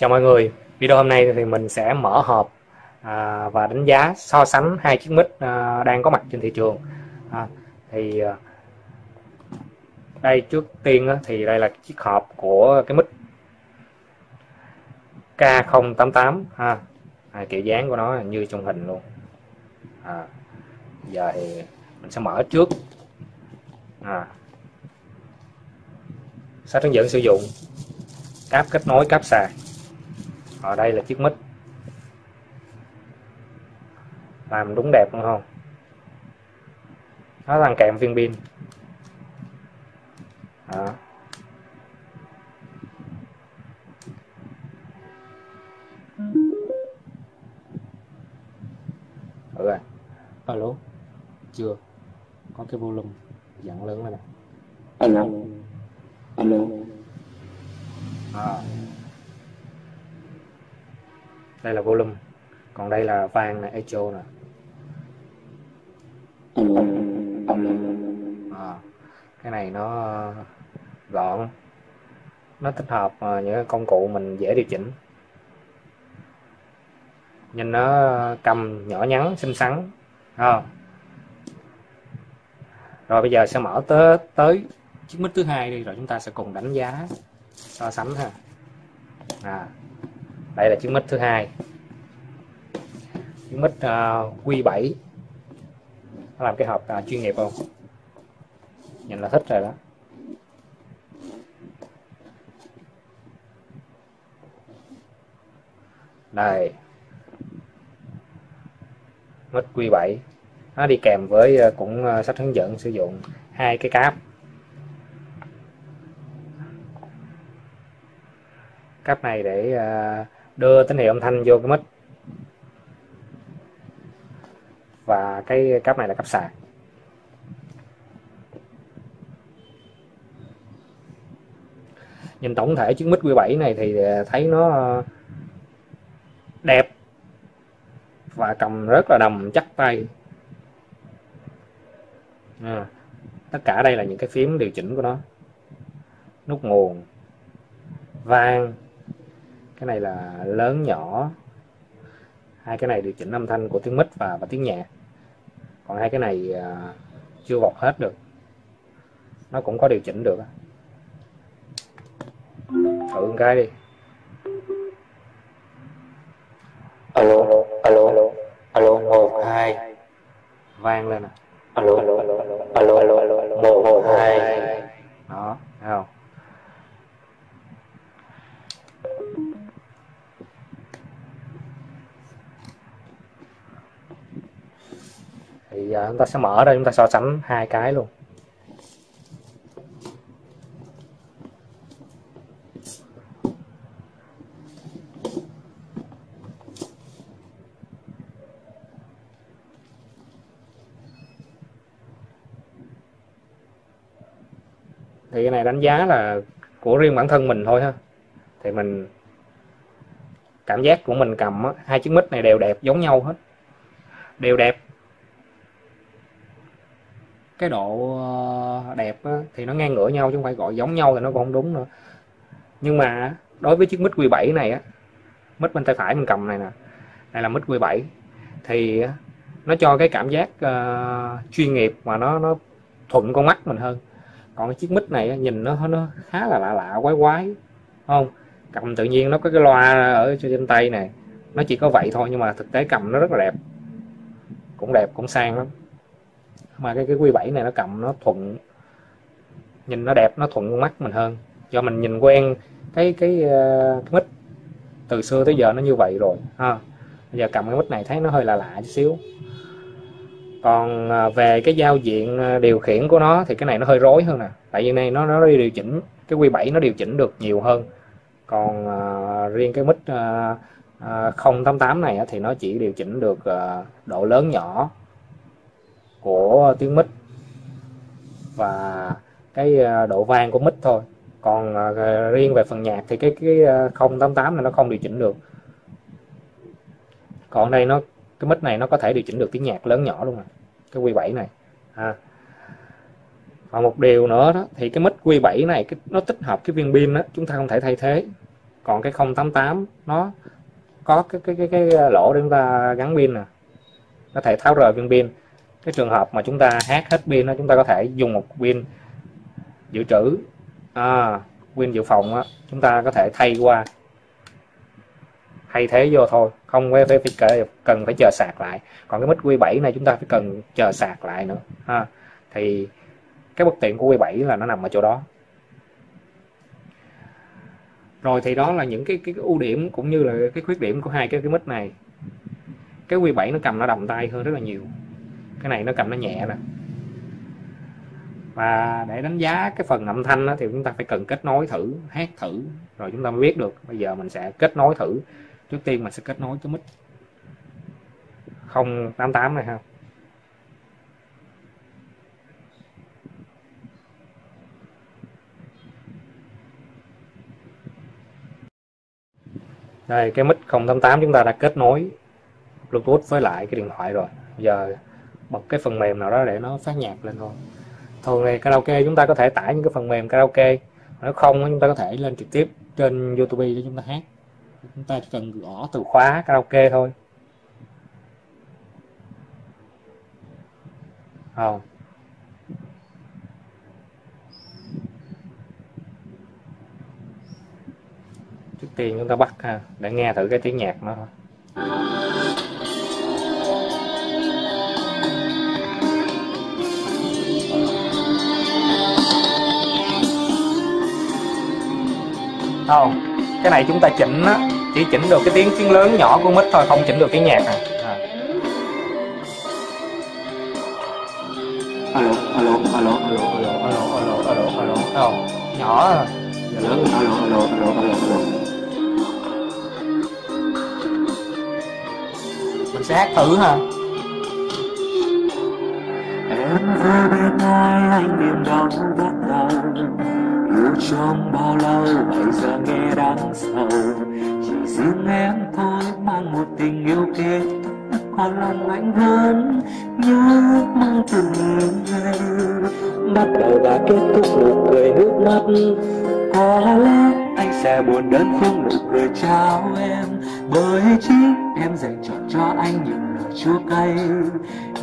Chào mọi người, video hôm nay thì mình sẽ mở hộp và đánh giá so sánh hai chiếc mic đang có mặt trên thị trường. Đây trước tiên thì đây là chiếc hộp của cái mic K088 ha. Kiểu dáng của nó như trong hình luôn. Giờ thì mình sẽ mở trước. Sách hướng dẫn sử dụng, cáp kết nối, cáp sạc. Ở đây là chiếc mic, làm đúng đẹp luôn không? Nó đang kèm viên pin. Alo, chưa có cái volume dặn lớn này nè. Alo. Đây là volume, còn đây là vang này, echo nè. Cái này nó gọn, nó thích hợp những công cụ mình dễ điều chỉnh. Nhìn nó cầm nhỏ nhắn xinh xắn. Rồi bây giờ sẽ mở tới chiếc mic thứ hai đi, rồi chúng ta sẽ cùng đánh giá so sánh ha. Đây là chiếc mic thứ hai, chiếc mic Q7. Nó làm cái hộp chuyên nghiệp không? Nhìn là thích rồi đó. Đây, mic Q7, nó đi kèm với cũng sách hướng dẫn sử dụng, hai cái cáp. Cáp này để đưa tín hiệu âm thanh vô cái mic, và cái cáp này là cáp sạc. Nhìn tổng thể chiếc mic Q7 này thì thấy nó đẹp và cầm rất là đầm, chắc tay. Tất cả đây là những cái phím điều chỉnh của nó, nút nguồn, vang. Cái này là lớn nhỏ. Hai cái này điều chỉnh âm thanh của tiếng mic và tiếng nhạc. Còn hai cái này chưa bọc hết được, nó cũng có điều chỉnh được. Thử cái đi. Alo 1 2. Vang lên nè. Alo 1 2. Đó, thấy không? Thì giờ chúng ta sẽ mở ra, chúng ta so sánh hai cái luôn. Thì cái này đánh giá là của riêng bản thân mình thôi ha. Thì mình cảm giác của mình cầm á, hai chiếc mic này đều đẹp giống nhau hết, đều đẹp. Cái độ đẹp thì nó ngang ngửa nhau, chứ không phải gọi giống nhau thì nó cũng không đúng nữa. Nhưng mà đối với chiếc mic Q7 này á, mic bên tay phải mình cầm này nè, đây là mic Q7, thì nó cho cái cảm giác chuyên nghiệp mà nó thuận con mắt mình hơn. Còn cái chiếc mic này nhìn nó khá là lạ quái, không? Cầm tự nhiên, nó có cái loa ở trên tay này, nó chỉ có vậy thôi, nhưng mà thực tế cầm nó rất là đẹp, cũng đẹp, cũng sang lắm. Mà cái Q7 này nó cầm nó thuận, nhìn nó đẹp, nó thuận mắt mình hơn, do mình nhìn quen cái mic từ xưa tới giờ nó như vậy rồi ha. Bây giờ cầm cái mic này thấy nó hơi lạ chút xíu. Còn về cái giao diện điều khiển của nó thì cái này nó hơi rối hơn nè, tại vì này nó điều chỉnh, cái Q7 nó điều chỉnh được nhiều hơn. Còn riêng cái mic 088 này thì nó chỉ điều chỉnh được độ lớn nhỏ của tiếng mic và cái độ vang của mic thôi. Còn riêng về phần nhạc thì cái 088 này nó không điều chỉnh được. Còn đây cái mic này nó có thể điều chỉnh được tiếng nhạc lớn nhỏ luôn nè, cái Q7 này. Còn một điều nữa đó, thì cái mic Q7 này nó tích hợp cái viên pin đó, chúng ta không thể thay thế. Còn cái 088 nó có cái lỗ để chúng ta gắn pin nè, có thể tháo rời viên pin. Cái trường hợp mà chúng ta hát hết pin đó, chúng ta có thể dùng một pin dự trữ, pin dự phòng đó, chúng ta có thể thay thế vô thôi, không phải cần phải chờ sạc lại. Còn cái mic Q7 này chúng ta phải cần chờ sạc lại nữa ha. Thì cái bất tiện của Q7 là nó nằm ở chỗ đó. Rồi thì đó là những cái ưu điểm cũng như là cái khuyết điểm của hai cái mic này. Cái Q7 nó cầm nó đầm tay hơn rất là nhiều, cái này nó cầm nó nhẹ nè. Và để đánh giá cái phần âm thanh đó, thì chúng ta phải cần kết nối thử, hát thử rồi chúng ta mới biết được. Bây giờ mình sẽ kết nối thử. Trước tiên mình sẽ kết nối cái mic 088 này ha. Đây, cái mic 088 chúng ta đã kết nối Bluetooth với lại cái điện thoại rồi. Giờ bật cái phần mềm nào đó để nó phát nhạc lên thôi. Thường này karaoke chúng ta có thể tải những cái phần mềm karaoke, nếu không chúng ta có thể lên trực tiếp trên YouTube để chúng ta hát. Chúng ta chỉ cần gõ từ khóa karaoke thôi. Trước tiên chúng ta bắt ha, để nghe thử cái tiếng nhạc nó thôi. Cái này chúng ta chỉnh á, chỉ chỉnh được cái tiếng lớn nhỏ của mic thôi, không chỉnh được tiếng nhạc này. Alo, alo, alo, alo, alo, alo, alo, alo, alo, alo. Nhỏ rồi. Lớn alo, alo, alo, alo, alo. Mình sẽ hát thử ha. Em về bên ai anh niềm đau bắt đầu. Yêu trong bao lâu bây giờ nghe đáng sầu. Chỉ riêng em thôi mang một tình yêu kết thúc, còn lòng anh vẫn nhớ mong từng ngày. Bắt đầu và kết thúc nụ cười nước mắt, có lẽ anh sẽ buồn đến không nụ cười trao em, bởi chính em dành chọn cho anh những lời chua cay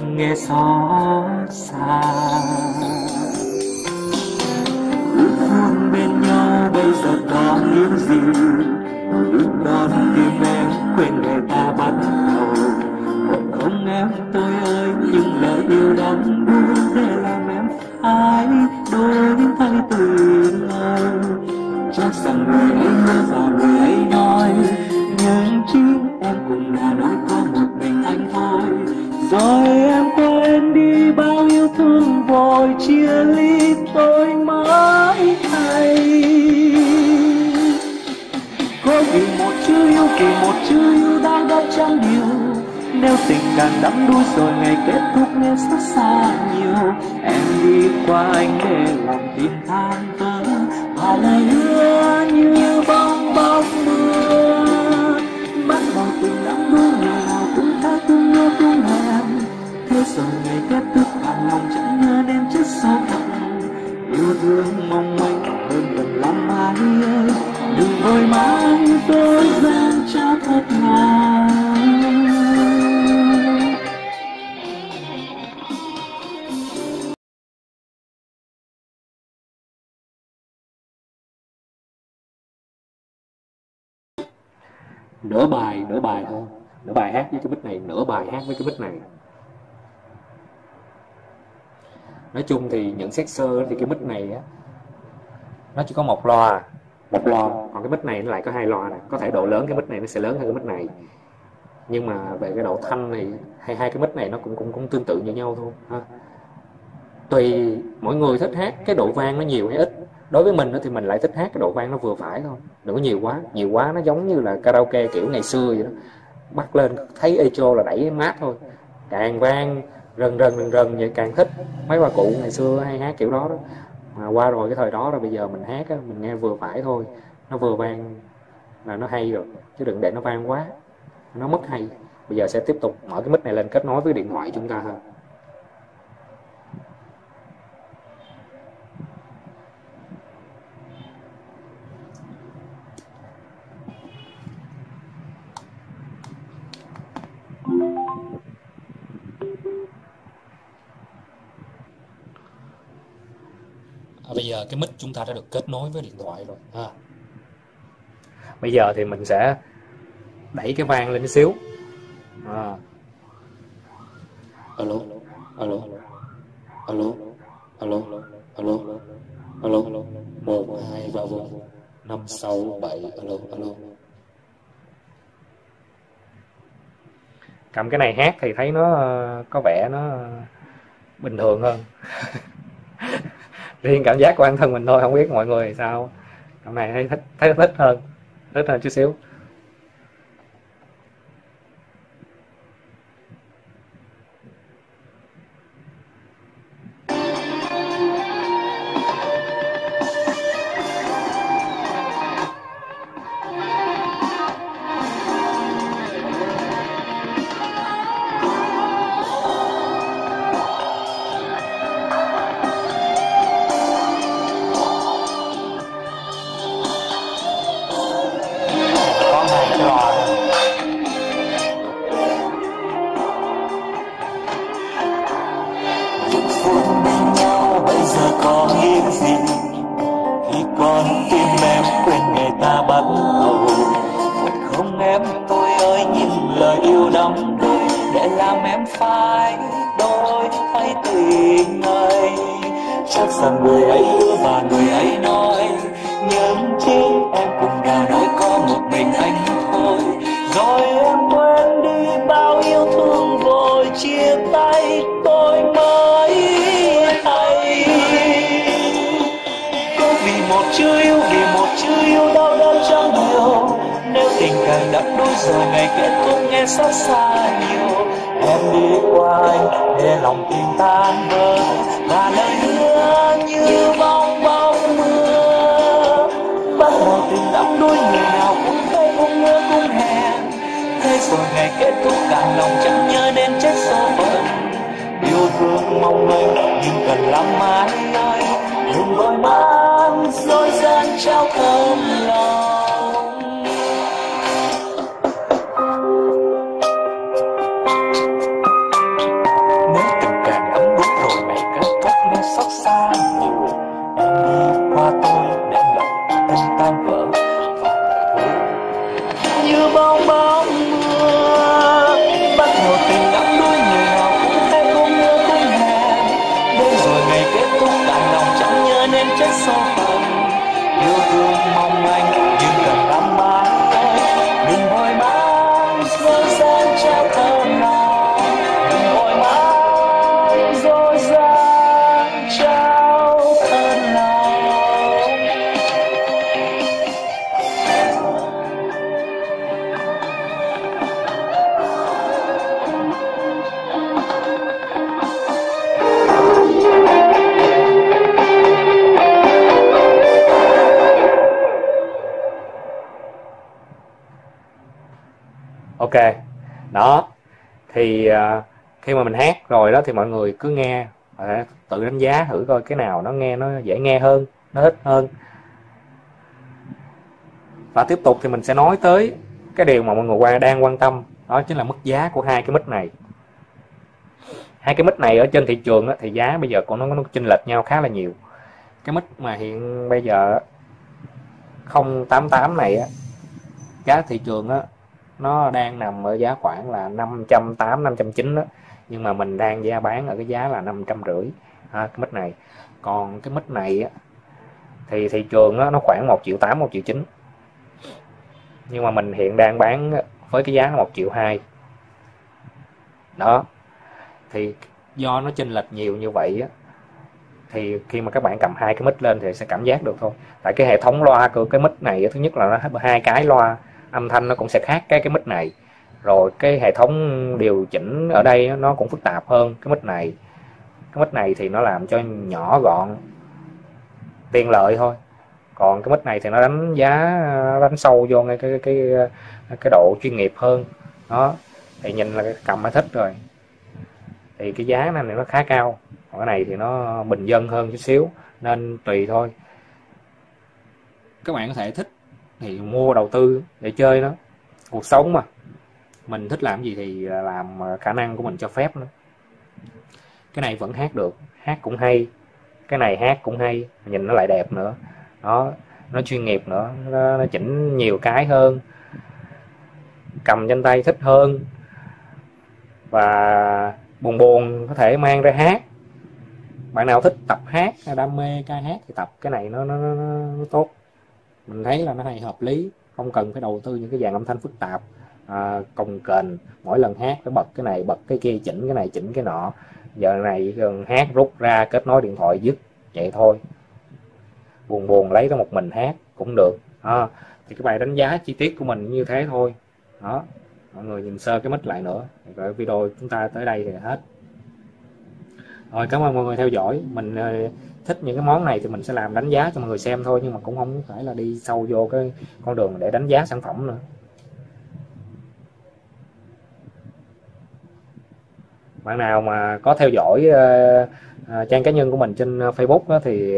nghe xót xa. Luôn bên nhau bây giờ có những gì lúc đón tim em quên ngày ta bắt đầu. Không em tôi ơi những lời yêu đắng buồn để làm em phải đôi thay từ lâu. Chắc rằng người ấy mơ và người ấy nói, nhưng chính em cũng đã nói có một mình anh thôi. Rồi em quên đi bao yêu thương vội chia ly tôi mãi thay. Có vì một chữ yêu, vì một chữ yêu đã đáp trăm điều. Nếu tình càng đắm đuối rồi ngày kết thúc nên xót xa nhiều. Em đi qua anh để lòng tim than vỡ, và lời hứa như bong mưa. Bắt đầu tình đắm đuối ngày nào cũng tha thương nhớ thương em. Thế rồi ngày kết thúc càng lòng chẳng nhớ nên chết sâu thẳm. Yêu thương mong manh hơn gần lắm anh ơi, đừng vội mãi tôi gian trá thật ngàn. Nửa bài thôi, nửa bài hát với cái mic này, nửa bài hát với cái mic này. Nói chung thì nhận xét sơ thì cái mic này á, nó chỉ có một loa, còn cái mic này nó lại có hai loa này. Có thể độ lớn cái mic này nó sẽ lớn hơn cái mic này, nhưng mà về cái độ thanh này hay hai cái mic này nó cũng tương tự như nhau thôi ha. Tùy mỗi người thích hát cái độ vang nó nhiều hay ít. Đối với mình thì mình lại thích hát cái độ vang nó vừa phải thôi, đừng có nhiều quá nó giống như là karaoke kiểu ngày xưa vậy đó, bắt lên thấy echo là đẩy mát thôi, càng vang rần rần vậy càng thích. Mấy bà cụ ngày xưa hay hát kiểu đó mà qua rồi cái thời đó rồi, bây giờ mình hát mình nghe vừa phải thôi, nó vừa vang là nó hay rồi, chứ đừng để nó vang quá nó mất hay. Bây giờ sẽ tiếp tục mở cái mic này lên kết nối với điện thoại chúng ta ha. giờ cái mic chúng ta đã được kết nối với điện thoại rồi ha. Bây giờ thì mình sẽ đẩy cái vang lên xíu. Alo, alo, alo, alo, alo, alo, 1, 2, 3, 4, 5, 6, 7, alo, alo. Cầm cái này hát thì thấy nó có vẻ nó bình thường hơn. Riêng cảm giác của bản thân mình thôi, không biết mọi người sao. Cầm này thấy thích hơn, chút xíu. Ok, đó thì khi mà mình hát rồi đó thì mọi người cứ nghe tự đánh giá thử coi cái nào nó nghe nó dễ nghe hơn, nó thích hơn. Và tiếp tục thì mình sẽ nói tới cái điều mà mọi người đang quan tâm, đó chính là mức giá của hai cái mic này. Hai cái mic này ở trên thị trường đó, thì giá bây giờ của nó chênh lệch nhau khá là nhiều. Cái mic mà hiện bây giờ 088 này á, giá thị trường á, nó đang nằm ở giá khoảng là 580-590 đó, nhưng mà mình đang giá bán ở cái giá là 550 cái mic này. Còn cái mic này á, thì thị trường á, nó khoảng 1.800.000-1.900.000, nhưng mà mình hiện đang bán với cái giá 1.200.000 đó. Thì do nó chênh lệch nhiều như vậy á, thì khi mà các bạn cầm hai cái mic lên thì sẽ cảm giác được thôi. Tại cái hệ thống loa của cái mic này, thứ nhất là nó hai cái loa âm thanh nó cũng sẽ khác cái mic này, rồi cái hệ thống điều chỉnh ở đây nó cũng phức tạp hơn cái mic này. Cái mic này thì nó làm cho nhỏ gọn tiện lợi thôi, còn cái mic này thì nó đánh giá, nó đánh sâu vô ngay cái độ chuyên nghiệp hơn đó. Thì nhìn là cầm nó thích rồi thì cái giá này nó khá cao, còn cái này thì nó bình dân hơn chút xíu, nên tùy thôi. Các bạn có thể thích thì mua đầu tư để chơi nó, cuộc sống mà mình thích làm gì thì làm, khả năng của mình cho phép nữa. Cái này vẫn hát được, hát cũng hay, Cái này hát cũng hay, nhìn nó lại đẹp nữa đó, nó chuyên nghiệp nữa, nó chỉnh nhiều cái hơn, cầm trên tay thích hơn, và buồn buồn có thể mang ra hát. Bạn nào thích tập hát, đam mê ca hát thì tập cái này, nó tốt. Mình thấy là nó hay, hợp lý, không cần phải đầu tư những cái dàn âm thanh phức tạp, cồng kềnh, mỗi lần hát phải bật cái này bật cái kia, chỉnh cái này chỉnh cái nọ. Giờ này gần hát rút ra kết nối điện thoại dứt vậy thôi, buồn buồn lấy ra một mình hát cũng được. Thì cái bài đánh giá chi tiết của mình như thế thôi đó. Mọi người nhìn sơ cái mic lại nữa. Rồi video chúng ta tới đây thì hết rồi. Cảm ơn mọi người theo dõi. Mình thích những cái món này thì mình sẽ làm đánh giá cho mọi người xem thôi, nhưng mà cũng không phải là đi sâu vô cái con đường để đánh giá sản phẩm nữa. Bạn nào mà có theo dõi trang cá nhân của mình trên Facebook đó, thì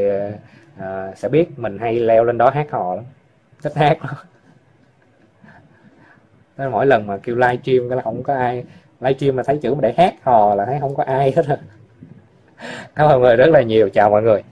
sẽ biết mình hay leo lên đó hát hò lắm, thích hát lắm. Nên mỗi lần mà kêu live stream là không có ai, live stream mà thấy chữ mà để hát hò là thấy không có ai hết rồi. Cảm ơn mọi người rất là nhiều, chào mọi người.